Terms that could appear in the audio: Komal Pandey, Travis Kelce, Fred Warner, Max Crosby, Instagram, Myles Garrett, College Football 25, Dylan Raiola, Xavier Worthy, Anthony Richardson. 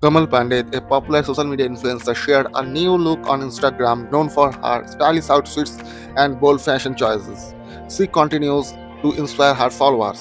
Komal Pandey, a popular social media influencer, shared a new look on Instagram, known for her stylish outfits and bold fashion choices. She continues to inspire her followers.